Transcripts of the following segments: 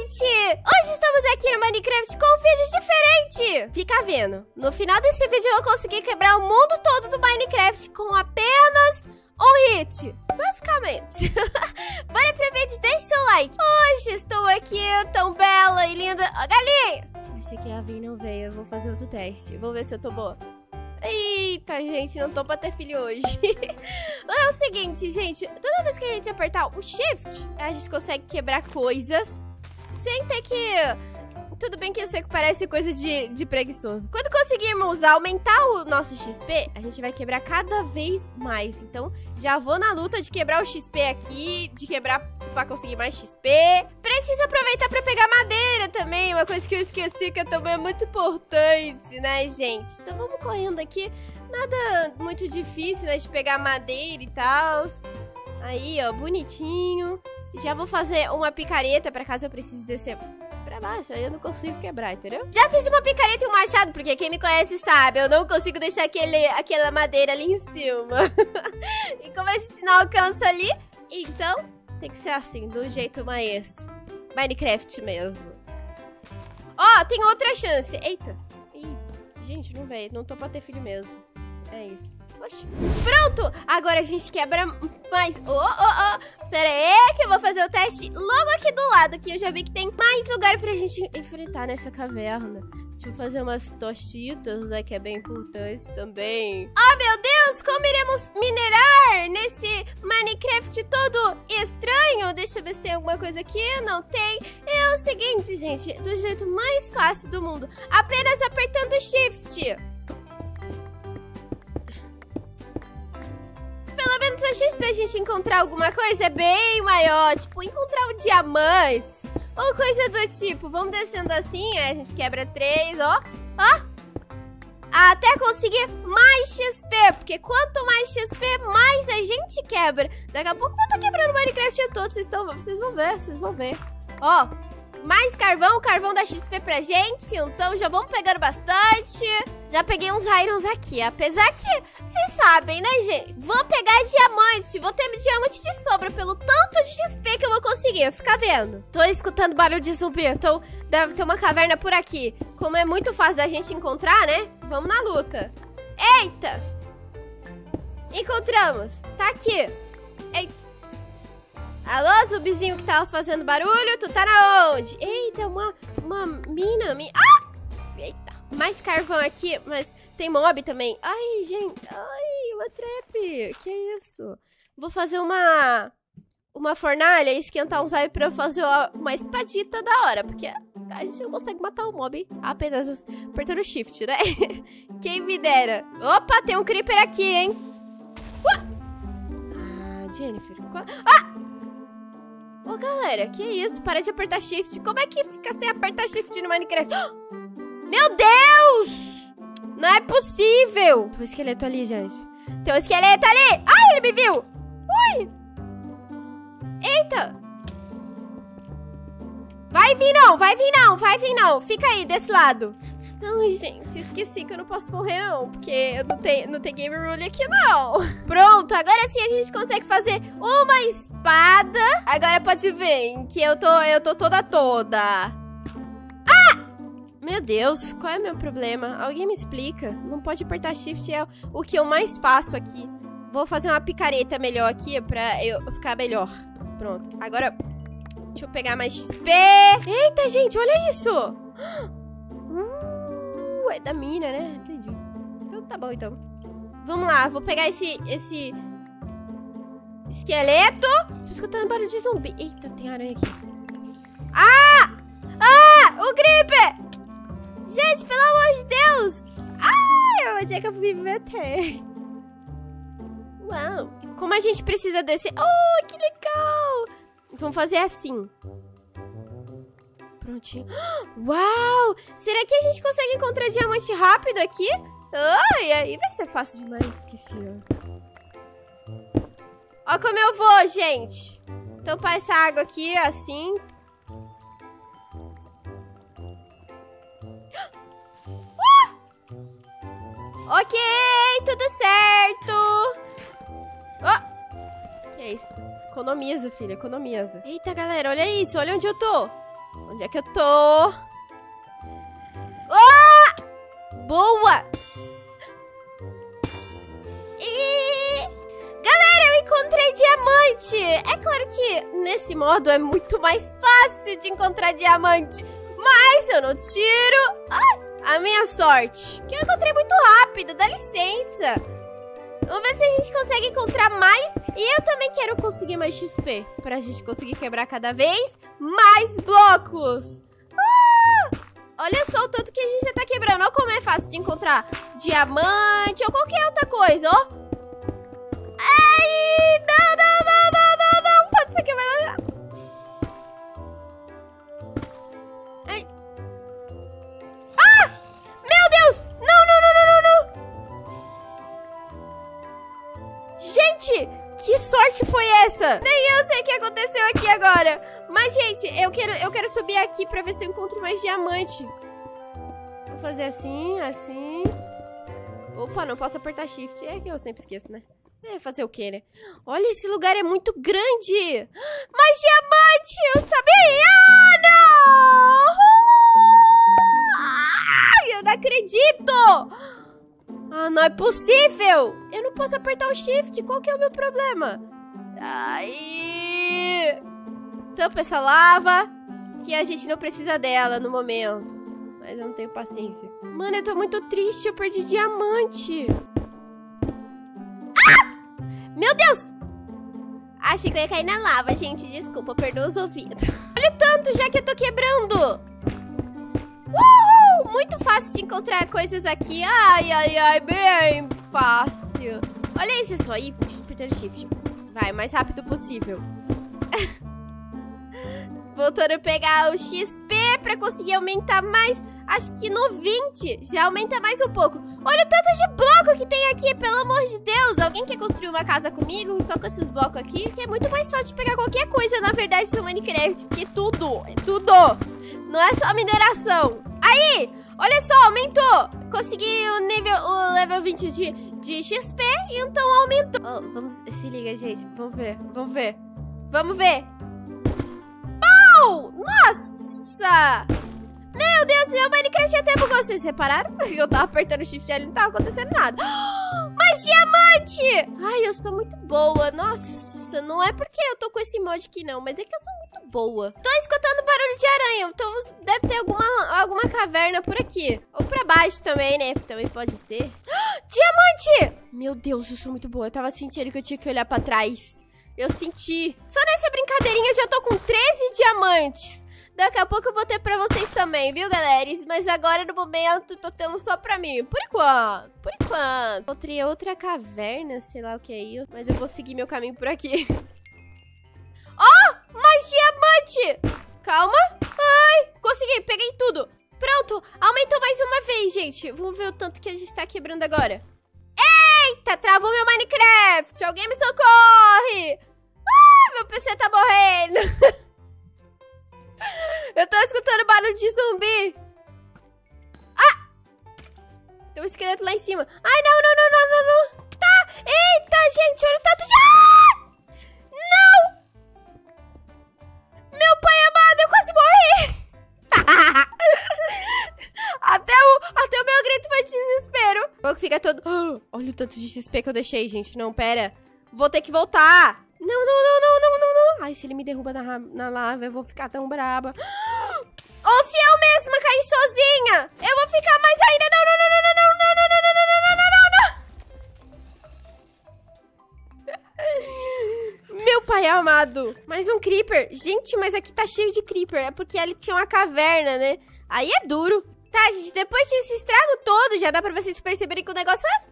gente! Hoje estamos aqui no Minecraft com um vídeo diferente! Fica vendo, no final desse vídeo eu consegui quebrar o mundo todo do Minecraft com apenas um hit, basicamente. Bora pro vídeo, deixa seu like. Hoje estou aqui, tão bela e linda. Ó, galinha! Achei que a Vin não veio, eu vou fazer outro teste. Vou ver se eu tô boa. Eita, gente, não tô pra ter filho hoje. É o seguinte, gente, toda vez que a gente apertar o shift, a gente consegue quebrar coisas sem ter que... Tudo bem que eu sei que parece coisa de preguiçoso. Quando conseguirmos aumentar o nosso XP, a gente vai quebrar cada vez mais. Então, já vou na luta de quebrar o XP aqui, de quebrar pra conseguir mais XP. Preciso aproveitar pra pegar madeira também, uma coisa que eu esqueci, que também é muito importante, né, gente? Então, vamos correndo aqui. Nada muito difícil, né, de pegar madeira e tal. Aí, ó, bonitinho. Já vou fazer uma picareta pra caso eu precise descer... pra baixo, aí eu não consigo quebrar, entendeu? Já fiz uma picareta e um machado, porque quem me conhece sabe, eu não consigo deixar aquela madeira ali em cima. E como a gente não alcança ali, então tem que ser assim, do jeito mais Minecraft mesmo. Ó, tem outra chance. Eita. Ih, gente, não veio, não tô pra ter filho mesmo. É isso. Oxi. Pronto, agora a gente quebra mais... Pera aí que eu vou fazer o teste logo aqui do lado, que eu já vi que tem mais lugar pra gente enfrentar nessa caverna. Deixa eu fazer umas tostitas, né, que é bem importante também. Oh, meu Deus, como iremos minerar nesse Minecraft todo estranho? Deixa eu ver se tem alguma coisa aqui, não tem. É o seguinte, gente, do jeito mais fácil do mundo, apenas apertando shift. Pelo menos a chance da gente encontrar alguma coisa é bem maior, tipo, encontrar um diamante ou coisa do tipo. Vamos descendo assim, a gente quebra 3, ó, até conseguir mais XP, porque quanto mais XP, mais a gente quebra. Daqui a pouco eu vou estar quebrando o Minecraft todo, vocês vão ver. Ó, mais carvão, o carvão dá XP pra gente, então já vamos pegando bastante. Já peguei uns irons aqui, apesar que, vocês sabem, né, gente? Vou pegar diamante, vou ter diamante de sobra pelo tanto de XP que eu vou conseguir, fica vendo. Tô escutando barulho de zumbi, então deve ter uma caverna por aqui. Como é muito fácil da gente encontrar, né? Vamos na luta. Eita! Encontramos, tá aqui. Eita! Alô, zumbizinho que tava fazendo barulho, tu tá na onde? Eita, uma mina, Ah! Eita, mais carvão aqui, mas tem mob também. Ai, gente, ai, uma trap, que isso? Vou fazer uma fornalha e esquentar uns aí pra eu fazer uma espadita da hora, porque a gente não consegue matar o mob apenas apertando o shift, né? Quem me dera. Opa, tem um creeper aqui, hein? Ah, Jennifer, Ô, galera, que isso? Para de apertar shift. Como é que fica sem apertar shift no Minecraft? Oh! Meu Deus! Não é possível! Tem um esqueleto ali, gente. Tem um esqueleto ali! Ai, ele me viu! Ui! Eita! Vai vir não! Fica aí, desse lado. Não, gente, esqueci que eu não posso morrer, não. Porque eu não tem game rule aqui, não. Pronto, agora sim a gente consegue fazer uma espada. Agora pode ver que eu tô toda. Ah! Meu Deus, qual é o meu problema? Alguém me explica? Não pode apertar shift, é o que eu mais faço aqui. Vou fazer uma picareta melhor aqui pra eu ficar melhor. Pronto, agora deixa eu pegar mais XP. Eita, gente, olha isso! É da mina, né? Entendi. Então tá bom, então. Vamos lá, vou pegar esse esqueleto. Tô escutando barulho de zumbi. Eita, tem aranha aqui. Ah! Ah! O creeper! Gente, pelo amor de Deus! Ai, onde é que eu fui me meter? Uau! Como a gente precisa descer... Oh, que legal! Vamos fazer assim. Prontinho. Uau! Será que a gente consegue encontrar diamante rápido aqui? Ai, aí vai ser fácil demais. Esqueci, ó. Ó como eu vou, gente. Tampar essa água aqui, assim. Ok, tudo certo. Que é isso? Economiza, filha, economiza. Eita, galera, olha isso. Olha onde eu tô. Onde é que eu tô? Oh! Boa! Galera, eu encontrei diamante! É claro que nesse modo é muito mais fácil de encontrar diamante. Mas eu não tiro... a minha sorte. Que eu encontrei muito rápido, dá licença. Vamos ver se a gente consegue encontrar mais. E eu também quero conseguir mais XP, pra gente conseguir quebrar cada vez mais blocos. Olha só o tanto que a gente já tá quebrando. Olha como é fácil de encontrar diamante ou qualquer outra coisa, ó. Ai, não. Pode ser que vai... Que sorte foi essa? Nem eu sei o que aconteceu aqui agora. Mas, gente, eu quero subir aqui pra ver se eu encontro mais diamante. Vou fazer assim, assim. Opa, não posso apertar shift. É que eu sempre esqueço, né? É, fazer o quê, né? Olha, esse lugar é muito grande. Mais diamante! Eu sabia! Ah, não! Ah, eu não acredito! Ah, não é possível! Eu não posso apertar o shift, qual que é o meu problema? Aí... tampa essa lava, que a gente não precisa dela no momento. Mas eu não tenho paciência. Mano, eu tô muito triste, eu perdi diamante. Ah! Meu Deus! Achei que eu ia cair na lava, gente, desculpa, perdoa os ouvidos. Olha o tanto já que eu tô quebrando! Muito fácil de encontrar coisas aqui. Ai, bem fácil. Olha isso só. Ih, apertando shift. Vai, o mais rápido possível. Voltando a pegar o XP pra conseguir aumentar mais. Acho que no 20 já aumenta mais um pouco. Olha o tanto de bloco que tem aqui, pelo amor de Deus. Alguém quer construir uma casa comigo só com esses blocos aqui? Que é muito mais fácil de pegar qualquer coisa, na verdade, no Minecraft. Porque tudo, é tudo. Não é só mineração. Aí, olha só, aumentou. Consegui o level 20 de XP, então aumentou. Oh, vamos, se liga, gente. Vamos ver. Pau! Nossa! Meu Deus, meu Minecraft até bugou. Vocês repararam? Eu tava apertando o shift ali e não tava acontecendo nada. Mas diamante! Ai, eu sou muito boa. Nossa, não é porque eu tô com esse mod aqui, não. Mas é que eu sou muito boa. Tô escutando barulho de aranha. Então deve ter alguma caverna por aqui. Ou pra baixo também, né? Também pode ser. Diamante! Meu Deus, eu sou muito boa. Eu tava sentindo que eu tinha que olhar pra trás. Eu senti. Só nessa brincadeirinha eu já tô com 13 diamantes. Daqui a pouco eu vou ter pra vocês também, viu, galera? Mas agora, no momento, tô tendo só pra mim. Por enquanto. Encontrei outra caverna, sei lá o que é isso. Mas eu vou seguir meu caminho por aqui. Oh, mais diamante! Calma. Ai, consegui, peguei tudo. Pronto, aumentou mais uma vez, gente. Vamos ver o tanto que a gente tá quebrando agora. Eita, travou meu Minecraft. Alguém me socorre. Ah, meu PC tá morrendo. Eu tô escutando barulho de zumbi. Ah! Tem um esqueleto lá em cima. Ai, não. Tá! Eita, gente, olha o tanto de... Ah! Não! Meu pai amado, eu quase morri! Até o meu grito foi de desespero. O que fica todo... Oh, olha o tanto de XP que eu deixei, gente. Não, pera. Vou ter que voltar. Não. Ai, se ele me derruba na lava, eu vou ficar tão braba. Ou se eu mesma cair sozinha, eu vou ficar mais ainda. Não. Meu pai amado. Mais um creeper. Gente, mas aqui tá cheio de creeper. É porque ali tinha uma caverna, né? Aí é duro. Tá, gente, depois desse estrago todo, já dá pra vocês perceberem que o negócio é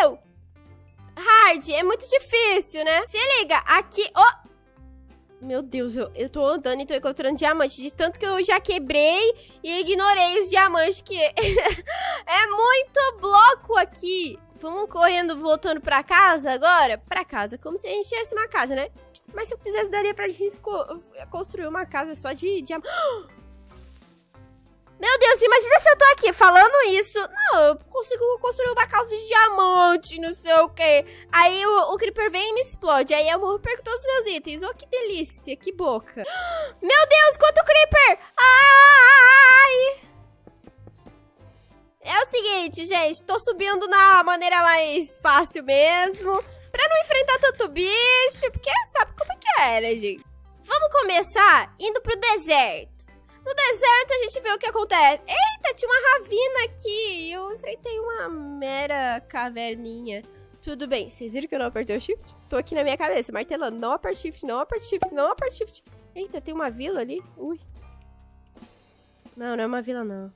meu. Hard, é muito difícil, né? Se liga, aqui... Oh! Meu Deus, eu tô andando e tô encontrando diamante. De tanto que eu já quebrei e ignorei os diamantes, que é muito bloco aqui. Vamos correndo, voltando pra casa agora? Pra casa, como se a gente tivesse uma casa, né? Mas se eu quisesse, daria pra gente construir uma casa só de diamante. Meu Deus, imagina se eu tô aqui falando isso. Não, eu consigo construir uma calça de diamante, não sei o que. Aí o creeper vem e me explode. Aí eu morro e perco todos os meus itens. Oh, que delícia, que boca. Meu Deus, quanto creeper. gente, tô subindo na maneira mais fácil mesmo, pra não enfrentar tanto bicho, porque sabe como é que é, né, gente? Vamos começar indo pro deserto. No deserto a gente vê o que acontece. Eita, tinha uma ravina aqui. Eu enfrentei uma mera caverninha. Tudo bem, vocês viram que eu não apertei o shift? Tô aqui na minha cabeça, martelando. Não aperto shift, não aperto shift, não aperto shift. Eita, tem uma vila ali. Ui. Não, não é uma vila, não.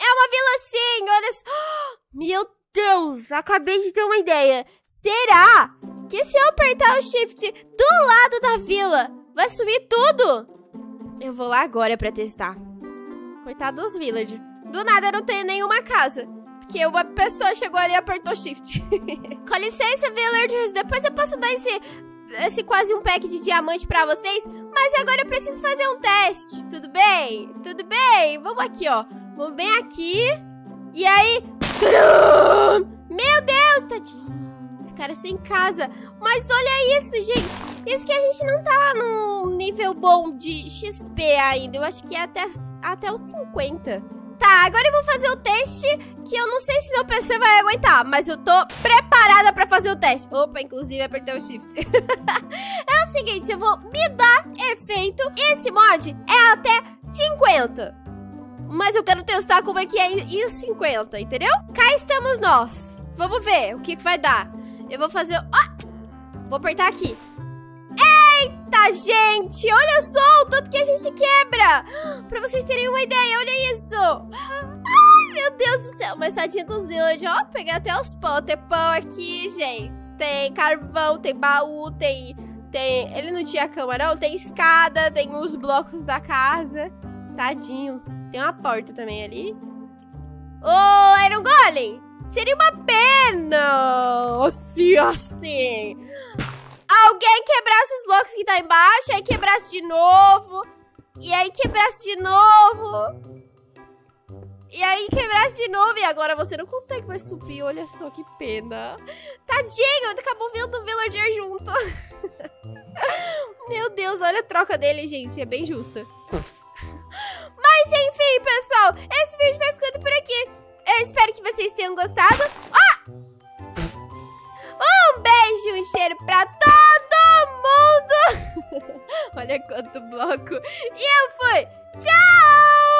É uma vila sim, olha só. Oh, meu Deus, acabei de ter uma ideia. Será que se eu apertar o shift do lado da vila, vai sumir tudo? Eu vou lá agora pra testar. Coitado dos villagers. Do nada eu não tenho nenhuma casa. Porque uma pessoa chegou ali e apertou shift. Com licença, villagers. Depois eu posso dar esse quase um pack de diamante pra vocês. Mas agora eu preciso fazer um teste. Tudo bem? Tudo bem? Vamos aqui, ó. Vamos bem aqui. E aí... Meu Deus, tadinho. Ficaram sem casa. Mas olha isso, gente. Isso que a gente não tá num nível bom de XP ainda. Eu acho que é até os 50. Tá, agora eu vou fazer o teste, que eu não sei se meu PC vai aguentar, mas eu tô preparada pra fazer o teste. Opa, inclusive apertei o shift. É o seguinte, eu vou me dar efeito. Esse mod é até 50, mas eu quero testar como é que é em 50, entendeu? Cá estamos nós. Vamos ver o que vai dar. Eu vou fazer... Oh! Vou apertar aqui. Eita, gente, olha só o tanto que a gente quebra. Pra vocês terem uma ideia, olha isso. Ai, meu Deus do céu. Mas tadinha dos villagers, ó, peguei até os pão. Tem pão aqui, gente. Tem carvão, tem baú, tem... Ele não tinha cama, não. Tem escada, tem os blocos da casa. Tadinho. Tem uma porta também ali. Ô, Iron Golem, seria uma pena se assim alguém quebrasse os blocos que tá embaixo, aí quebrasse de novo, e aí quebrasse de novo, e aí quebrasse de novo, e agora você não consegue mais subir, olha só que pena. Tadinho, acabou vindo o villager junto. Meu Deus, olha a troca dele, gente, é bem justa. Mas enfim, pessoal, esse vídeo vai ficando por aqui. Eu espero que vocês tenham gostado. Um beijo, um cheiro pra todo mundo. Olha quanto bloco. E eu fui. Tchau!